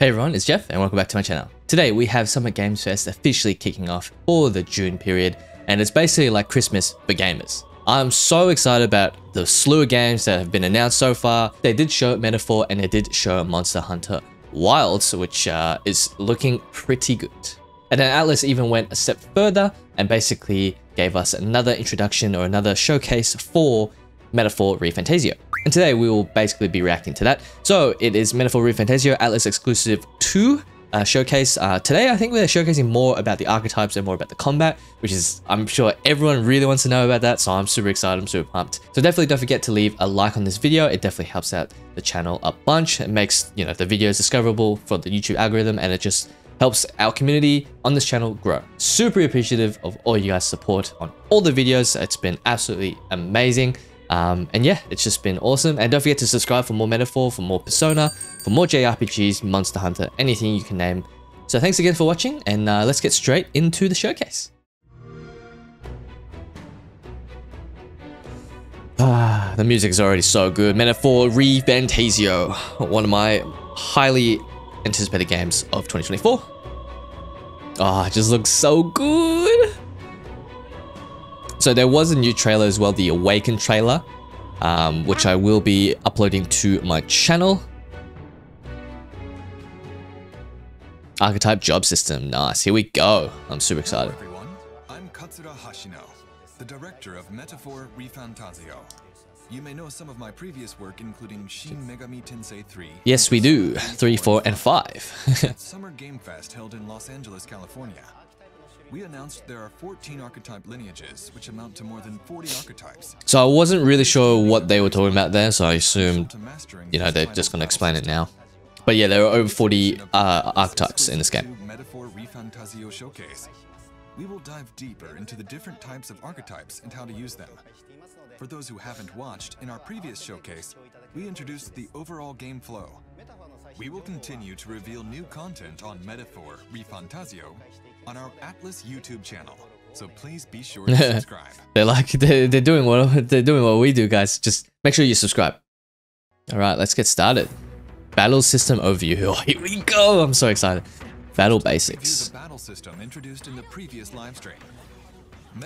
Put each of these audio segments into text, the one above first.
Hey everyone, it's Jeff and welcome back to my channel. Today we have Summer Game Fest officially kicking off for the June period, and it's basically like Christmas for gamers. I'm so excited about the slew of games that have been announced so far. They did show Metaphor and they did show Monster Hunter Wilds, which is looking pretty good. And then Atlus even went a step further and basically gave us another introduction or another showcase for Metaphor: ReFantazio. And today we will basically be reacting to that. So it is Metaphor: ReFantazio Atlus exclusive 2 showcase. Today I think we're showcasing more about the archetypes and more about the combat, which is, I'm sure everyone really wants to know about that. So I'm super excited, I'm super pumped. So definitely don't forget to leave a like on this video. It definitely helps out the channel a bunch. It makes, you know, the videos discoverable for the YouTube algorithm, and it just helps our community on this channel grow. Super appreciative of all you guys' support on all the videos. It's been absolutely amazing. And yeah, it's just been awesome. And don't forget to subscribe for more Metaphor, for more Persona, for more JRPGs, Monster Hunter, anything you can name. So thanks again for watching, and let's get straight into the showcase. The music is already so good. Metaphor: ReFantazio, one of my highly anticipated games of 2024. Oh, it just looks so good. So there was a new trailer as well, the Awaken trailer, which I will be uploading to my channel. Archetype job system, nice. Here we go. I'm super excited. Hello everyone, I'm Katsura Hashino, the director of Metaphor: ReFantazio. You may know some of my previous work, including Shin Megami Tensei III. Yes, we do. 3, 4, and 5. Summer Game Fest held in Los Angeles, California. We announced there are 14 archetype lineages, which amount to more than 40 archetypes. So I wasn't really sure what they were talking about there, so I assumed, you know, they're just going to explain it now. But yeah, there are over 40 archetypes in this game. Metaphor: ReFantazio showcase. We will dive deeper into the different types of archetypes and how to use them. For those who haven't watched, in our previous showcase, we introduced the overall game flow. We will continue to reveal new content on Metaphor: ReFantazio on our Atlus YouTube channel, so please be sure to subscribe. they're doing what we do, guys. Just make sure you subscribe. All right, let's get started. Battle system overview. Oh, here we go. I'm so excited. Battle basics. The battle system introduced in the previous live stream.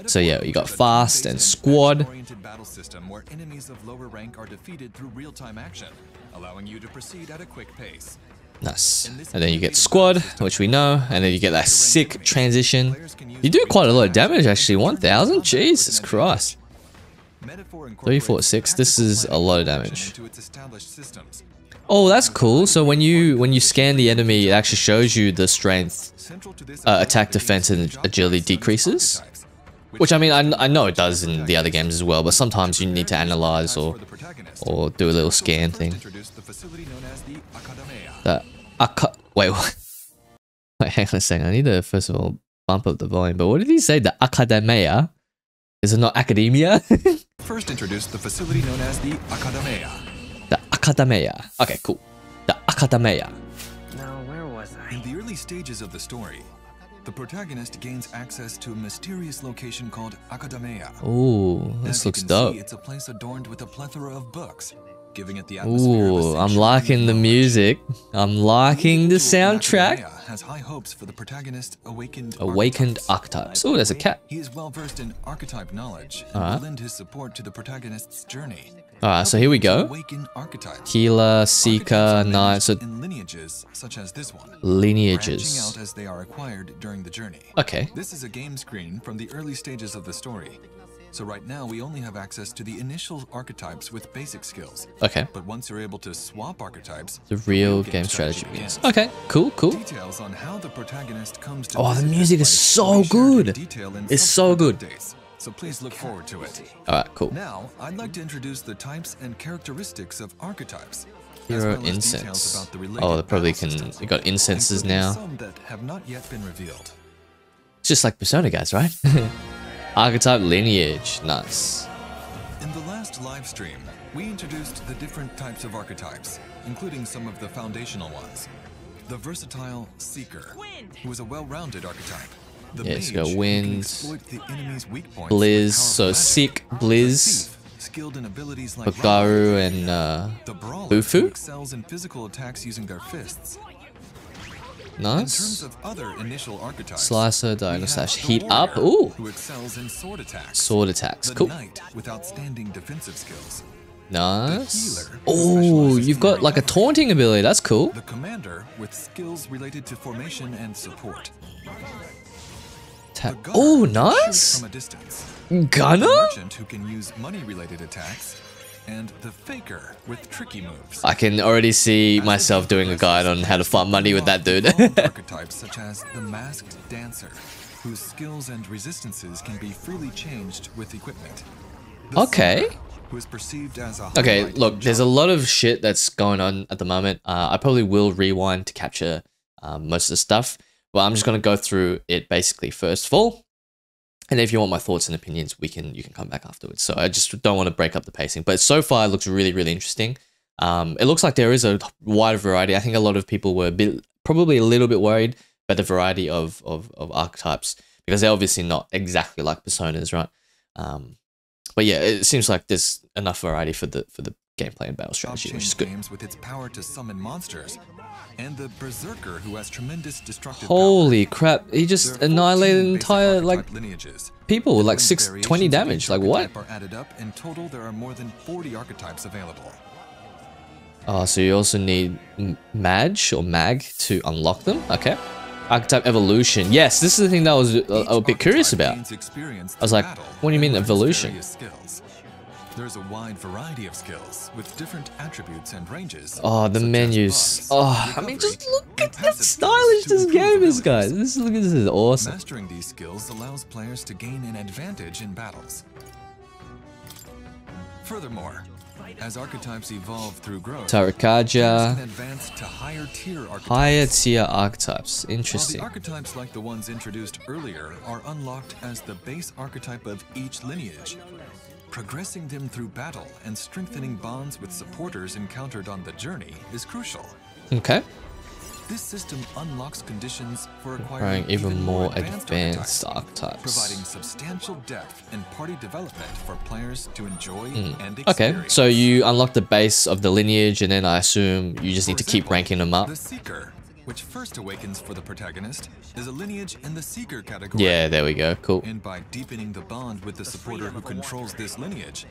So yeah, you got fast and squad. Battle system where enemies of lower rank are defeated through real-time action, allowing you to proceed at a quick pace. Nice. And then you get squad, which we know, and then you get that sick transition. You do quite a lot of damage actually. 1000? Jesus Christ. 3, 4, 6. This is a lot of damage. Oh, that's cool. So when you scan the enemy, it actually shows you the strength, attack, defense, and agility decreases. Which, I mean, I know it does in the other games as well, but sometimes you need to analyze or do a little scan thing. The wait, hang on a second. I need to first of all bump up the volume. But what did he say? The Academia? Is it not Academia? First introduced the facility known as the Academia. The Academia. Okay, cool. The Academia. Now, where was I? In the early stages of the story, the protagonist gains access to a mysterious location called Academia. Ooh, this looks dope. It's a place adorned with a plethora of books, giving it the atmosphere. Ooh, I'm liking the music. I'm liking the soundtrack. Has high hopes for the protagonist awakened archetypes. Oh, there's a cat. He is well versed in archetype knowledge and will lend his support to the protagonist's journey. Alright, so here we go. Healer, Seeker, Knight. So lineages such as this one. Lineages. As they are acquired during the journey. Okay. This is a game screen from the early stages of the story. So right now we only have access to the initial archetypes with basic skills. Okay. But once you're able to swap archetypes, the real game strategy begins. Okay. Cool, cool. Details on how the protagonist comes to. Oh, the music is so good. It's so good. So please look forward to it. Alright, cool. Now, I'd like to introduce the types and characteristics of archetypes. Hero incense. Oh, they probably can. They got incenses now. Some that have not yet been revealed. It's just like Persona, guys, right? Archetype lineage. Nice. In the last live stream, we introduced the different types of archetypes, including some of the foundational ones. The versatile Seeker, who is a well-rounded archetype. Yeah, it's got wind, Blizz, so Sick, Blizz, Bugaru, and Bufu. Nice. In terms of other initial archetypes, Slicer, Diagonal Slash, Heat Warrior, Up. Ooh. Who excels in sword attacks. Sword attacks. Cool. Knight with outstanding defensive skills. Nice. Oh, you've got like a taunting ability. That's cool. The commander with skills related to formation and support. Tap. Oh, nice. Gunner? The merchant who can use money-related attacks. And the faker with tricky moves. I can already see myself doing a guide on how to farm money with that dude. Archetypes such as the masked dancer, whose skills and resistances can be freely changed with equipment. Okay. Okay, look, there's a lot of shit that's going on at the moment. I probably will rewind to capture most of the stuff, but I'm just going to go through it basically first of all. And if you want my thoughts and opinions, you can come back afterwards. So I just don't want to break up the pacing, but so far it looks really, really interesting. It looks like there is a wide variety. I think a lot of people were probably a little bit worried about the variety of archetypes because they're obviously not exactly like personas, right? But yeah, it seems like there's enough variety for the gameplay and battle strategy, which is good. Games with its power to summon monsters, and the berserker who has tremendous destructive Holy power. Crap! He just annihilated entire like lineages. People with like 620 damage. Like what? Are added up. In total, there are more than 40 archetypes available. Oh, so you also need Mage or Mag to unlock them. Okay. Archetype evolution. Yes, this is the thing that I was a bit curious about. I was like, what do you mean evolution? There's a wide variety of skills with different attributes and ranges. Oh, the menus. Oh, I mean, just look at how stylish this game is, guys. This is awesome. Mastering these skills allows players to gain an advantage in battles. Furthermore, as archetypes evolve through growth, Tarakaja to higher tier archetypes. Interesting. While the archetypes like the ones introduced earlier are unlocked as the base archetype of each lineage, progressing them through battle and strengthening bonds with supporters encountered on the journey is crucial. Okay. This system unlocks conditions for acquiring even more advanced archetypes, providing substantial depth and party development for players to enjoy and experience. Okay, so you unlock the base of the lineage, and then I assume you just need to keep ranking them up. The Seeker, which first awakens for the protagonist, is a lineage in the Seeker category. Yeah, there we go, cool. And by deepening the bond with the supporter who controls this lineage,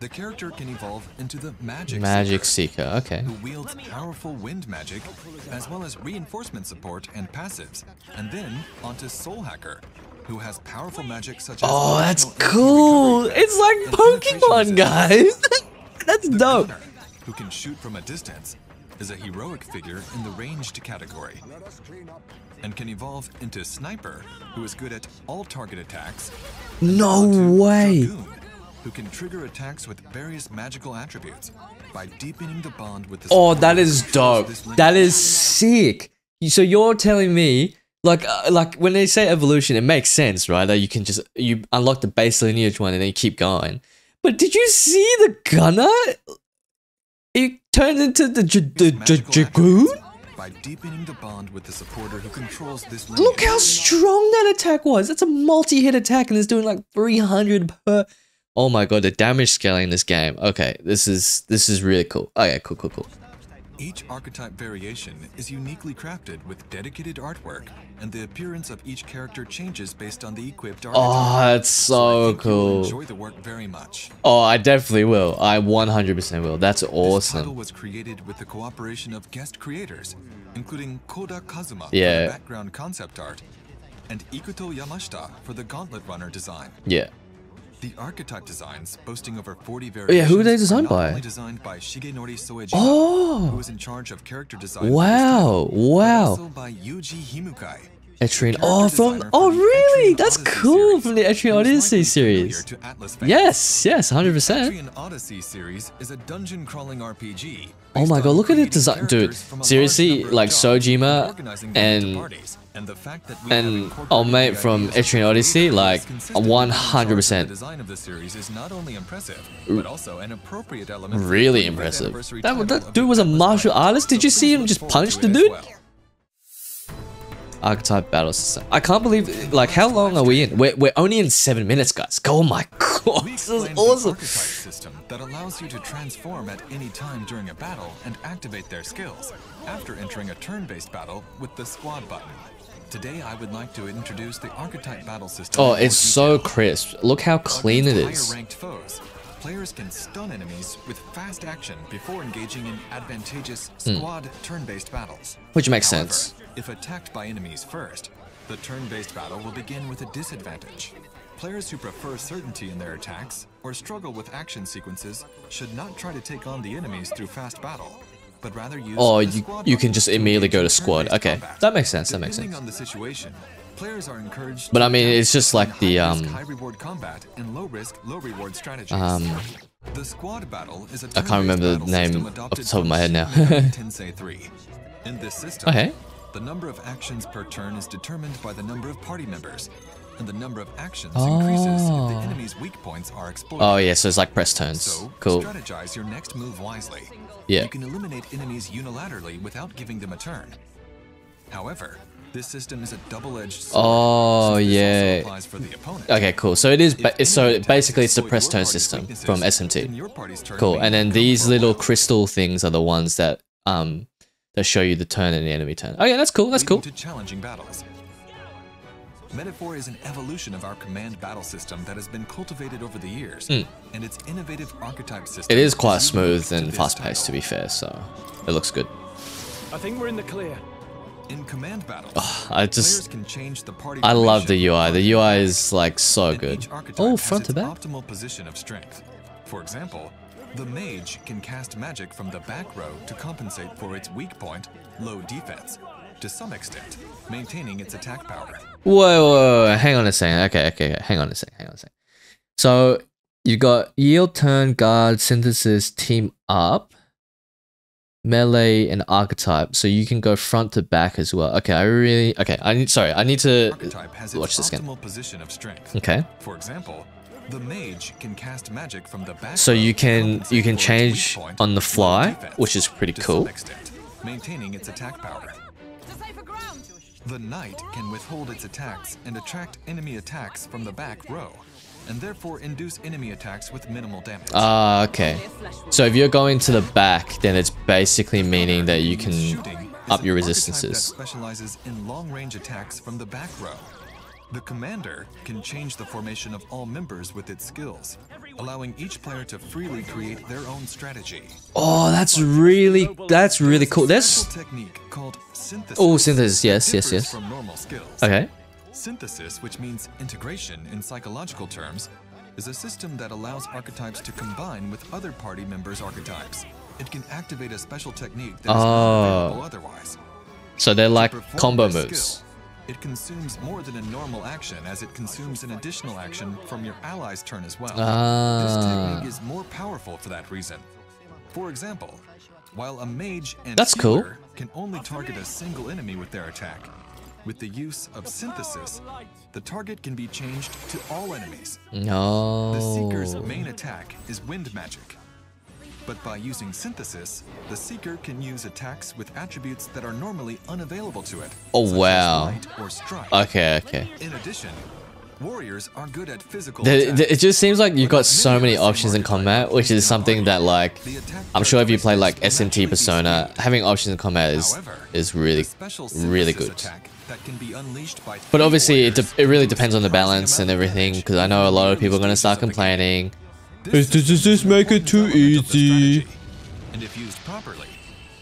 the character can evolve into the Magic Seeker, okay. Who wields powerful wind magic, as well as reinforcement support and passives, and then onto Soul Hacker, who has powerful magic such as... Oh, that's cool! It's like Pokemon, guys! That's dope! Gunner, who can shoot from a distance, is a heroic figure in the ranged category, and can evolve into Sniper, who is good at all target attacks. No way! Dragoon, who can trigger attacks with various magical attributes by deepening the bond with the... Oh, that is dope. That is sick. So you're telling me, like when they say evolution, it makes sense, right? That you can just, you unlock the base lineage one and then you keep going. But did you see the gunner? It turned into the Dragoon? By deepening the bond with the supporter who controls this lineage. Look how strong that attack was. That's a multi-hit attack and it's doing like 300 per... Oh my god, the damage scaling in this game. Okay, this is really cool. Okay, cool. Each archetype variation is uniquely crafted with dedicated artwork, and the appearance of each character changes based on the equipped archetype. Oh, that's so cool. Enjoy the work very much. Oh, I definitely will. I 100% will. That's awesome. This title was created with the cooperation of guest creators, including Koda Kazuma for the background concept art, and Ikuto Yamashita for the gauntlet runner design. Yeah. The archetype designs, boasting over 40 variations, who are they designed by? Designed by Shigenori Soejima, who is in charge of character design. Wow. Also by Yuji Himukai, Etrian. Really? That's cool, from the Etrian Odyssey series. Yes, 100%. Etrian Odyssey series is a dungeon crawling RPG. Oh my god, look at the design, dude. Seriously, like Soejima and our mate from Etrian Odyssey, like 100%. The design of the series is not only impressive, but also an appropriate element. Really impressive. That dude was a martial artist. Did you see him just punch the dude? Archetype battle system. I can't believe, like, how long are we in? We're only in 7 minutes, guys. Oh my god. course, this is awesome. Archetype system that allows you to transform at any time during a battle and activate their skills after entering a turn-based battle with the squad button. Today I would like to introduce the archetype battle system. Oh, it's so crisp. Look how clean it is. Higher ranked foes, players can stun enemies with fast action before engaging in advantageous squad turn-based battles. Which makes sense. If attacked by enemies first, the turn-based battle will begin with a disadvantage. Players who prefer certainty in their attacks or struggle with action sequences should not try to take on the enemies through fast battle, but rather use you can just immediately go to squad. Okay, that makes sense. That makes sense. On the situation, players are encouraged. But I mean, it's just like the high reward combat and low risk, low reward strategies. The squad battle is a I can't remember the name off the top of my head now. Tensei III. In this system, okay. The number of actions per turn is determined by the number of party members, and the number of actions increases if the enemy's weak points are exploited. Oh yeah, so it's like press turns. So, cool. Strategize your next move wisely. Yeah. You can eliminate enemies unilaterally without giving them a turn. However, this system is a double-edged sword. Oh so yeah. Applies for the opponent. Okay, cool. So it is. So basically, it's the press turn system from SMT. Cool. And then these little crystal things are the ones that that show you the turn and the enemy turn. Oh yeah, that's cool. That's cool. Challenging battles. Metaphor is an evolution of our command battle system that has been cultivated over the years, and its innovative archetype system. It is quite smooth and fast-paced, to be fair, so it looks good. I think we're in the clear. In command battle, I love the UI. The UI is like so good. Oh, front to back. Optimal position of strength. For example, the mage can cast magic from the back row to compensate for its weak point, low defense, to some extent, maintaining its attack power. Whoa, hang on a second. Okay, hang on a second. So you got yield, turn, guard, synthesis, team up, melee, and archetype. So you can go front to back as well. Okay, I need to watch this again. Okay. For example, the mage can cast magic from the back. So you can change on the fly, which is pretty cool. Maintaining its attack power. The knight can withhold its attacks and attract enemy attacks from the back row, and therefore induce enemy attacks with minimal damage. Ah, okay. So if you're going to the back, then it's basically meaning that you can up your resistances. Specializes in long-range attacks from the back row. The commander can change the formation of all members with its skills, allowing each player to freely create their own strategy. Oh, that's really cool. There's a technique called synthesis. Oh, synthesis. Yes. From normal skills. Okay. Synthesis, which means integration in psychological terms, is a system that allows archetypes to combine with other party members' archetypes. It can activate a special technique that is not available otherwise. So they're like combo moves. It consumes more than a normal action, as it consumes an additional action from your ally's turn as well. This technique is more powerful for that reason. For example, while a mage and healer can only target a single enemy with their attack, with the use of synthesis, the target can be changed to all enemies. The seeker's main attack is wind magic. But by using synthesis, the seeker can use attacks with attributes that are normally unavailable to it. Oh wow! Okay. In addition, warriors are good at physical. It just seems like you've got so many options in combat, which is something that, like, I'm sure if you play like SMT Persona, having options in combat is really good. But obviously, it really depends on the balance and everything, because I know a lot of people are going to start complaining. Does this make it too easy? And if used properly,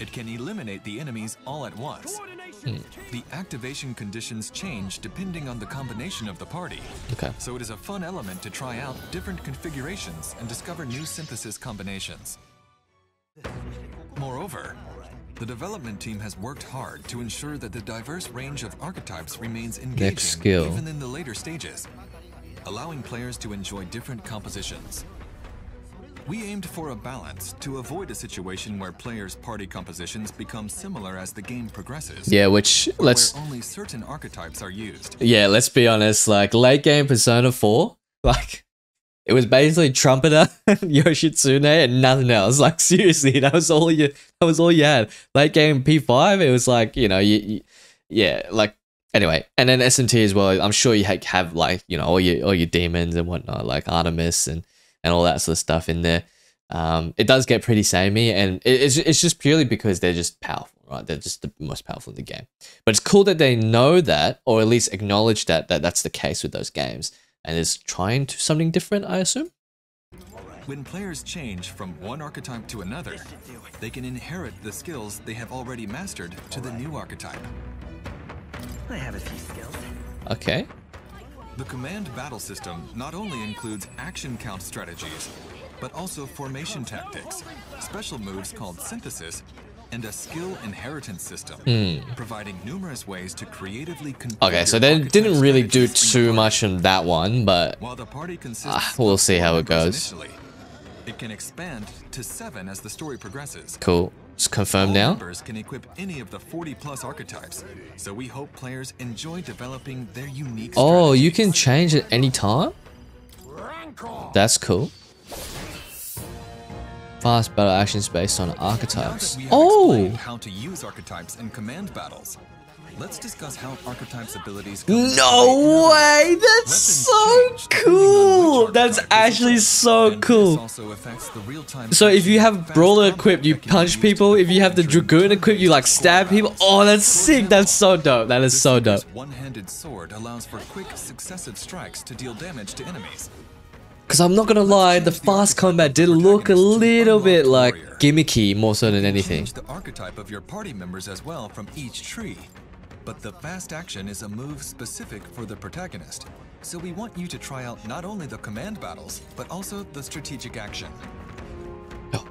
it can eliminate the enemies all at once. The activation conditions change depending on the combination of the party. Okay. So it is a fun element to try out different configurations and discover new synthesis combinations. Moreover, the development team has worked hard to ensure that the diverse range of archetypes remains engaging even in the later stages, allowing players to enjoy different compositions. We aimed for a balance to avoid a situation where players' party compositions become similar as the game progresses. Yeah, where only certain archetypes are used. Yeah, let's be honest, like late game Persona 4, like it was basically Trumpeter, Yoshitsune, and nothing else. Like seriously, that was all you had. Late game P5, it was like, you know, yeah, like Anyway, and then SMT as well. I'm sure you have like, you know, all your demons and whatnot, like Artemis and all that sort of stuff in there. It does get pretty samey, and it's just purely because they're just powerful, right? They're just the most powerful in the game. But it's cool that they know that, or at least acknowledge that that's the case with those games, and is trying to something different, I assume. When players change from one archetype to another, they can inherit the skills they have already mastered to the new archetype. I have a few skills. Okay. The command battle system not only includes action count strategies, but also formation tactics, special moves called synthesis, and a skill inheritance system, providing numerous ways to creatively... Okay, so they didn't really do too much in that one, but we'll see how it goes. It can expand to 7 as the story progresses. Cool. It's confirmed now. Members can equip any of the 40+ archetypes, so we hope players enjoy developing their unique... Oh, you can change at any time? That's cool. Fast battle actions based on archetypes. Oh! How to use archetypes in command battles. Let's discuss how archetypes' abilities... No way! That's so cool! That's actually so cool. So if you have Brawler equipped, you punch people. If you have the Dragoon equipped, you like stab people. Oh, that's sick! That's so dope. That is so dope. One-handed sword allows for quick successive strikes to deal damage to enemies. Because I'm not going to lie, the fast combat did look a little bit like gimmicky more so than anything. Change the archetype of your party members as well from each tree. But the fast action is a move specific for the protagonist. So we want you to try out not only the command battles, but also the strategic action.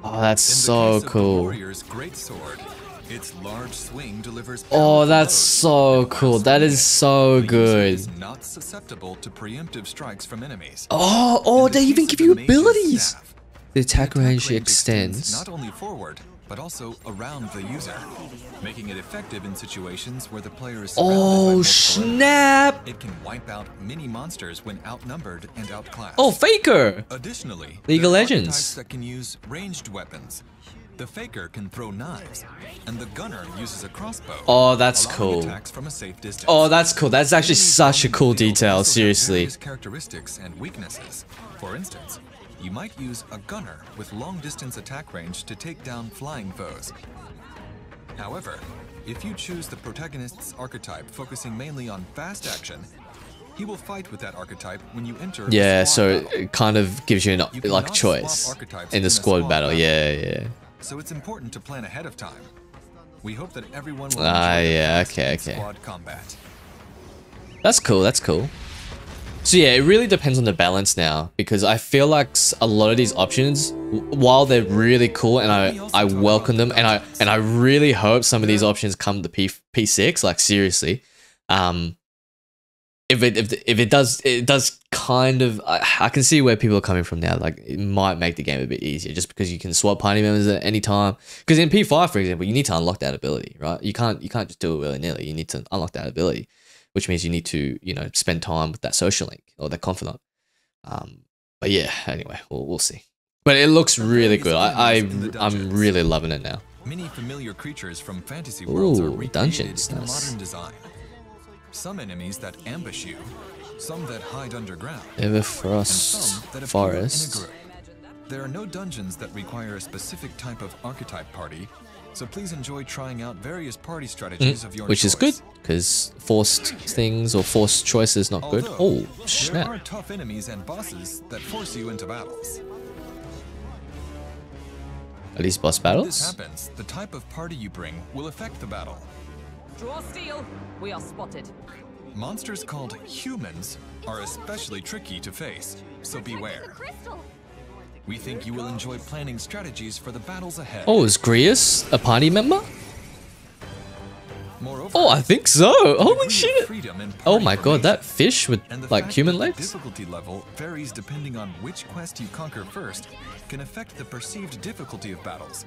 Oh, that's so cool. Warrior's great sword. Its large swing delivers... Oh, that's so cool. That is so good. Is not susceptible to preemptive strikes from enemies. Oh, they even give you abilities. The attack range extends not only forward, but also around the user, making it effective in situations where the player is... Oh, snap! It can wipe out many monsters when outnumbered and outclassed. Oh, Faker! Additionally, League of Legends that can use ranged weapons. The Faker can throw knives, and the Gunner uses a crossbow. Oh, that's cool. From a safe distance. Oh, that's cool. That's actually such a cool detail, seriously. Characteristics and weaknesses. For instance, you might use a Gunner with long-distance attack range to take down flying foes. However, if you choose the protagonist's archetype focusing mainly on fast action, he will fight with that archetype when you enter. Yeah, so it kind of gives you a choice in the squad battle. Yeah. So it's important to plan ahead of time. We hope that everyone will enjoy squad combat. That's cool, that's cool. So yeah, it really depends on the balance now, because I feel like a lot of these options, while they're really cool and I welcome them, and I really hope some of these options come to P6, like seriously. If it does kind of... I can see where people are coming from now. Like, it might make the game a bit easier just because you can swap party members at any time. Because in P5, for example, you need to unlock that ability, right? You can't just do it willy-nilly. You need to unlock that ability, which means you need to, you know, spend time with that social link or that confidant. But yeah, anyway, we'll see. But it looks really good. I'm really loving it now. Many familiar creatures from fantasy worlds are recreated in modern design. Some enemies that ambush you, some that hide underground, forests. There are no dungeons that require a specific type of archetype party, so please enjoy trying out various party strategies of your choice. Which is good, because forced things or forced choice is not good. Oh, snap. There are tough enemies and bosses that force you into battles. Are these boss battles? When this happens, the type of party you bring will affect the battle. Draw steel. We are spotted. Monsters called humans are especially tricky to face, so beware. We think you will enjoy planning strategies for the battles ahead. Oh, is Grius a party member? Moreover, oh, I think so. Holy shit. Oh my god, that fish with like human legs? The difficulty level varies depending on which quest you conquer first, can affect the perceived difficulty of battles.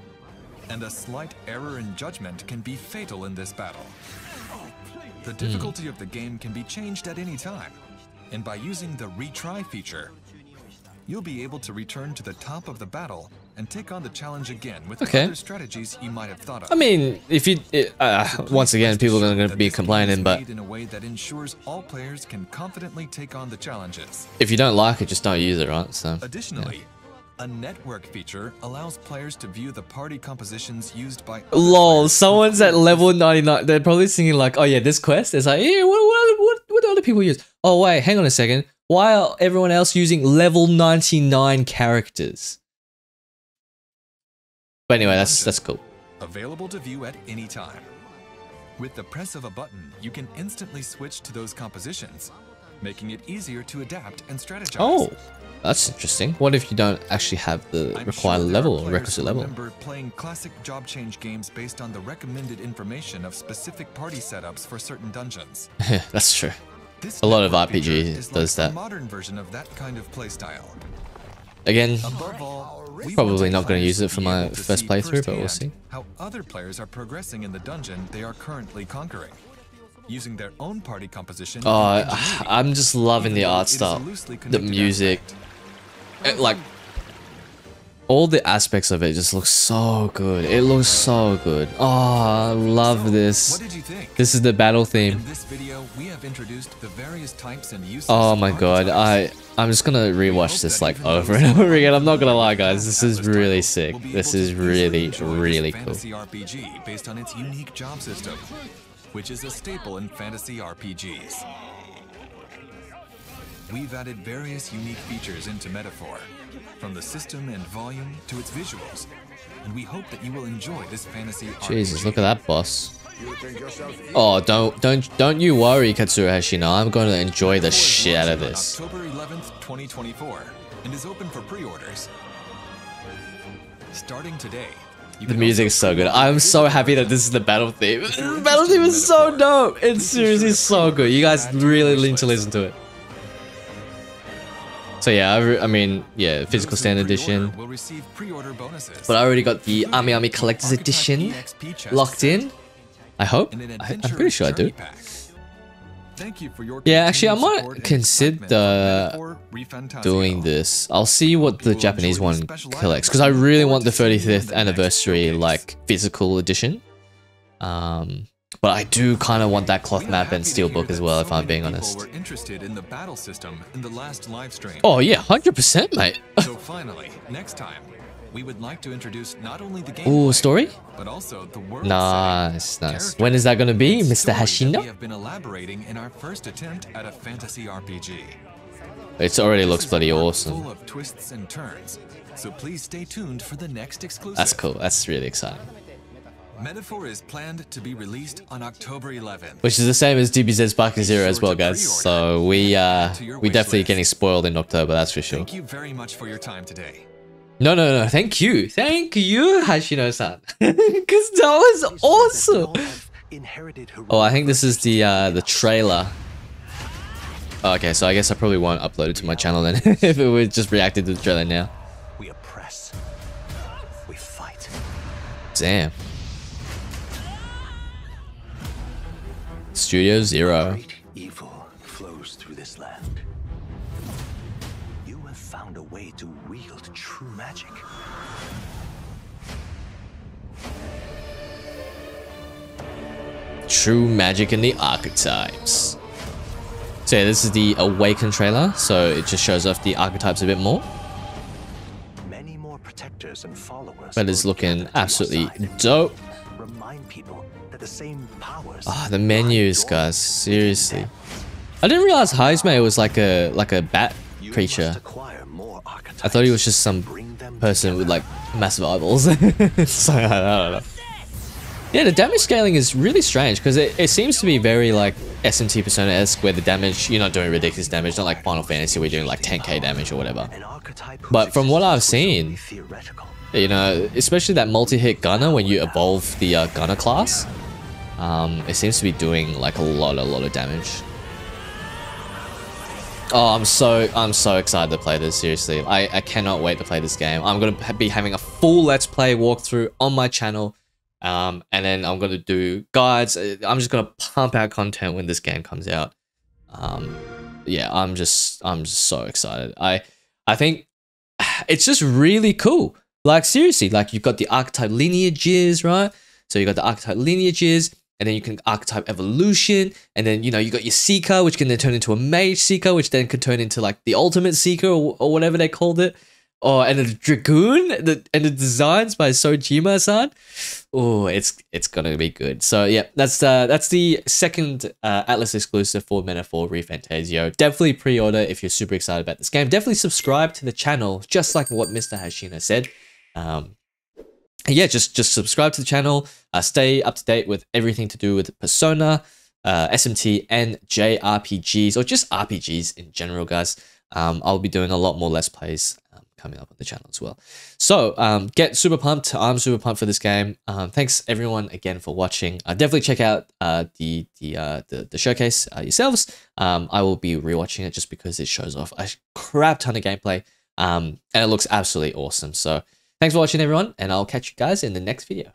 And a slight error in judgment can be fatal in this battle. The difficulty of the game can be changed at any time, and by using the retry feature, you'll be able to return to the top of the battle and take on the challenge again with other strategies you might have thought of. I mean, if you once again, people are going to be complaining, but in a way that ensures all players can confidently take on the challenges. If you don't like it, just don't use it, right? So additionally, a network feature allows players to view the party compositions used by LOL, someone's at level 99. They're probably singing like, oh yeah, this quest is like, yeah, what do other people use? Oh wait, hang on a second. Why are everyone else using level 99 characters? But anyway, that's cool. Available to view at any time. With the press of a button, you can instantly switch to those compositions, making it easier to adapt and strategize. Oh, that's interesting. What if you don't actually have the required level or requisite level? Remember playing classic job change games based on the recommended information of specific party setups for certain dungeons. That's true. A lot of RPG does that. Modern version of that kind of playstyle. Again, probably not going to use it for my first playthrough, but we'll see. How other players are progressing in the dungeon they are currently conquering, using their own party composition. Oh, I'm just loving the art style, the music, like all the aspects of it just looks so good. It looks so good. Oh, I love this. What did you think? This is the battle theme. In this video, we have introduced the various types and uses. Oh my god, I'm just gonna rewatch this like over and over again. I'm not gonna lie, guys, this is really sick. This is really, really cool. RPG based on its unique job system, which is a staple in fantasy RPGs. We've added various unique features into Metaphor, from the system and volume to its visuals, and we hope that you will enjoy this fantasy RPG. Jesus, look at that boss. Oh, don't you worry, Katsura Hashino. I'm going to enjoy the shit out of this. October 11th, 2024, and is open for pre-orders. Starting today. The music is so good. I'm so happy that this is the battle theme. The battle theme is so dope. It's seriously so good. You guys really need to listen to it. So yeah, I mean, yeah, physical standard edition. But I already got the Ami Ami Collector's Edition locked in. I hope. I'm pretty sure I do. Yeah, actually, I might consider doing this. I'll see what the Japanese one collects, because I really want the 35th anniversary, like, physical edition. But I do kind of want that cloth map and steelbook as well, if I'm being honest. Oh yeah, 100%, mate. So finally, next time, we would like to introduce not only the game story, but also the world. Nice. When is that going to be, Mr. Hashino? We have been elaborating in our first attempt at a fantasy RPG. It already looks bloody awesome. Full of twists and turns, so please stay tuned for the next exclusive. That's cool. That's really exciting. Metaphor is planned to be released on October 11th, which is the same as DBZ Bakunin Zero as well, guys. So we definitely getting spoiled in October. That's for sure. Thank you very much for your time today. No, thank you, Hashino-san, because that was awesome. Oh, I think this is the trailer. Oh, okay, so I guess I probably won't upload it to my channel then, if it was just reacted to the trailer now. We oppress, we fight. Damn. Studio Zero. Great evil flows through this land. You have found a way to wield true magic. True magic in the archetypes. So yeah, this is the Awaken trailer, so it just shows off the archetypes a bit more. Many more protectors and followers. But it's looking absolutely dope. Remind people that the same powers. Ah, the menus, guys. Seriously, I didn't realize Haizme was like a bat creature. I thought he was just some person with like massive eyeballs. So I don't know. Yeah, the damage scaling is really strange because it seems to be very like SMT Persona-esque, where the damage, you're not doing ridiculous damage, not like Final Fantasy, we're doing like 10k damage or whatever. But from what I've seen, you know, especially that multi-hit gunner when you evolve the gunner class, it seems to be doing like a lot of damage. Oh, I'm so excited to play this, seriously. I cannot wait to play this game. I'm going to be having a full Let's Play walkthrough on my channel. And then I'm going to do guides. I'm just going to pump out content when this game comes out. Yeah, I'm just so excited. I think it's just really cool. Like, seriously, like, you've got the archetype lineages, right? So you got the archetype lineages, and then you can archetype evolution, and then, you know, you got your seeker, which can then turn into a mage seeker, which then could turn into, like, the ultimate seeker, or whatever they called it. Oh, and the dragoon, and the designs by Soejima-san. Oh, it's gonna be good. So yeah, that's the second Atlus exclusive for Metaphor: ReFantazio. Definitely pre-order if you're super excited about this game. Definitely subscribe to the channel, just like what Mr. Hashino said. Yeah, just subscribe to the channel. Stay up to date with everything to do with Persona, SMT, and JRPGs, or just RPGs in general, guys. I'll be doing a lot more Let's Plays coming up on the channel as well. So get super pumped. I'm super pumped for this game. Thanks everyone again for watching. Definitely check out the showcase yourselves. I will be rewatching it just because it shows off a crap ton of gameplay, and it looks absolutely awesome. So thanks for watching everyone, and I'll catch you guys in the next video.